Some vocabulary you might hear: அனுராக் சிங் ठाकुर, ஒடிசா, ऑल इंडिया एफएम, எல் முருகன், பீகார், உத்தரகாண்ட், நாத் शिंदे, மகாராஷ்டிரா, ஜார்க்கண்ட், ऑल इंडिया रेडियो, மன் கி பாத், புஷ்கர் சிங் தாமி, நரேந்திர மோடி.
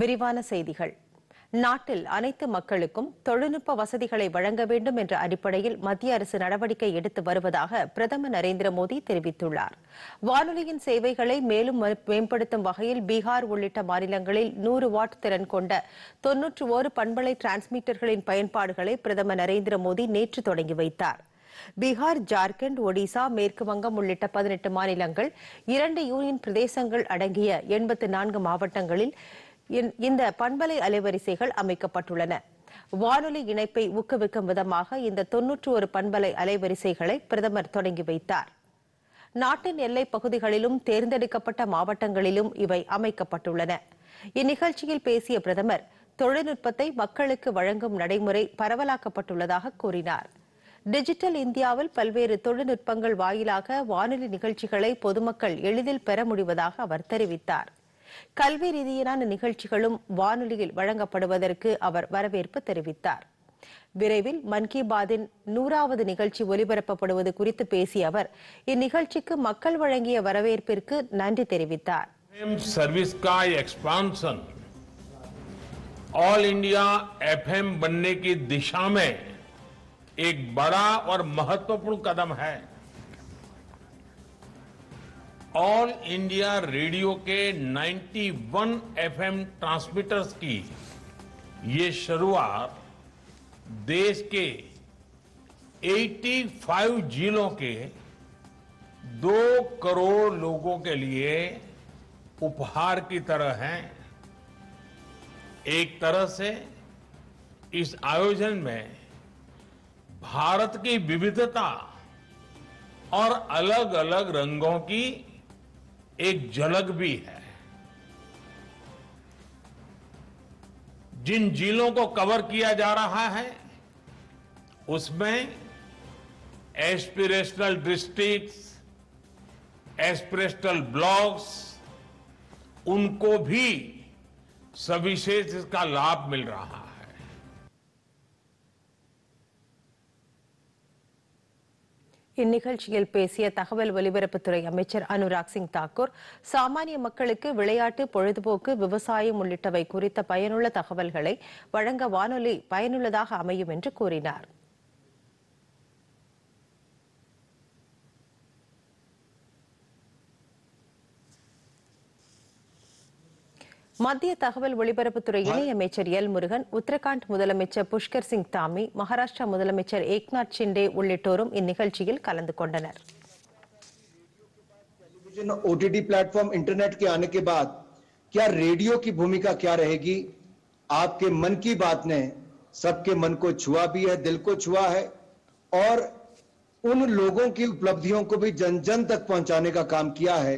விரிவான செய்திகள். நாட்டில் அனைத்து மக்களுக்கும் தொழில்நுட்ப வசதிகளை வழங்க வேண்டும் என்ற அடிப்படையில் மத்திய அரசு நடவடிக்கை எடுத்து வருவதாக பிரதமர் நரேந்திர மோடி தெரிவித்துள்ளார். வானொலியின் சேவைகளை மேலும் மேம்படுத்தும் வகையில் பீகார் உள்ளிட்ட மாநிலங்களில் 100 வாட் திறன் கொண்ட 91 பண்பலை டிரான்ஸ்மிட்டர்களின் பயன்பாடுகளை பிரதமர் நரேந்திர மோடி நேற்று தொடங்கி வைத்தார். பீகார், ஜார்க்கண்ட், ஒடிசா, மேற்கு வங்கம் உள்ளிட்ட 18 மாநிலங்கள், 2 யூனியன் பிரதேசங்கள் அடங்கிய 84 மாவட்டங்களில் இந்த பண்பலை அலைவரிசைகள் அமைக்கப்பட்டுள்ளன. வானொலி இணைப்பை ஊக்குவிக்கும் விதமாக இந்த 91 பண்பலை அலைவரிசைகளை பிரதமர் தொடங்கி வைத்தார். நாட்டின் எல்லைப் பகுதிகளிலும் தேர்ந்தெடுக்கப்பட்ட மாவட்டங்களிலும் இவை அமைக்கப்பட்டுள்ளன. இந்நிகழ்ச்சியில் பேசிய பிரதமர், தொழில்நுட்பத்தை மக்களுக்கு வழங்கும் நடைமுறை பரவலாக்கப்பட்டுள்ளதாக கூறினார். டிஜிட்டல் இந்தியாவில் பல்வேறு தொழில்நுட்பங்கள் வாயிலாக வானொலி நிகழ்ச்சிகளை பொதுமக்கள் எளிதில் பெற முடிவதாக அவர் தெரிவித்தார். கல்வி ரீதியிலான நிகழ்ச்சிகளும் வானொலியில் வழங்கப்படுவதற்கு அவர் வரவேற்பு தெரிவித்தார். விரைவில் மன் கி பாத்தின் 100வது நிகழ்ச்சி ஒலிபரப்பப்படுவது குறித்து பேசிய அவர், இந்நிகழ்ச்சிக்கு மக்கள் வழங்கிய வரவேற்பிற்கு நன்றி தெரிவித்தார். ऑल इंडिया एफएम बनने की दिशा में एक बड़ा और महत्वपूर्ण कदम है। ऑल इंडिया रेडियो के 91 एफएम ट्रांसमीटर्स की ये शुरुआत देश के 85 जिलों के 2 करोड़ लोगों के लिए उपहार की तरह है। एक तरह से इस आयोजन में भारत की विविधता और अलग अलग रंगों की एक झलक भी है। जिन जिलों को कवर किया जा रहा है उसमें एस्पिरेशनल डिस्ट्रिक्ट्स, एस्पिरेशनल ब्लॉक्स, उनको भी सविशेष इसका लाभ मिल रहा है। இந்நிகழ்ச்சியில் பேசிய தகவல் ஒலிபரப்புத்துறை அமைச்சர் அனுராக் சிங் ठाकुर, சாமானிய மக்களுக்கு விளையாட்டு, பொழுதுபோக்கு, விவசாயம் உள்ளிட்டவை குறித்த பயனுள்ள தகவல்களை வழங்க வானொலி பயனுள்ளதாக அமையும் என்று கூறினார். மத்திய தகவல் ஒலிபரப்புத்துறை இணையமைச்சர் எல் முருகன், உத்தரகாண்ட் முதலமைச்சர் புஷ்கர் சிங் தாமி, மகாராஷ்டிரா முதலமைச்சர் நாத் शिंदे உள்ளிட்டோரும் இந்நிகழ்ச்சியில் கலந்து கொண்டனர். टेलीविजन ओटीटी प्लेटफॉर्म इंटरनेट के आने के बाद क्या रेडियो की भूमिका क्या रहेगी? आपके मन की बात ने सबके मन को छुआ भी है, दिल को छुआ है और उन लोगों की उपलब्धियों को भी जन जन तक पहुंचाने का काम किया है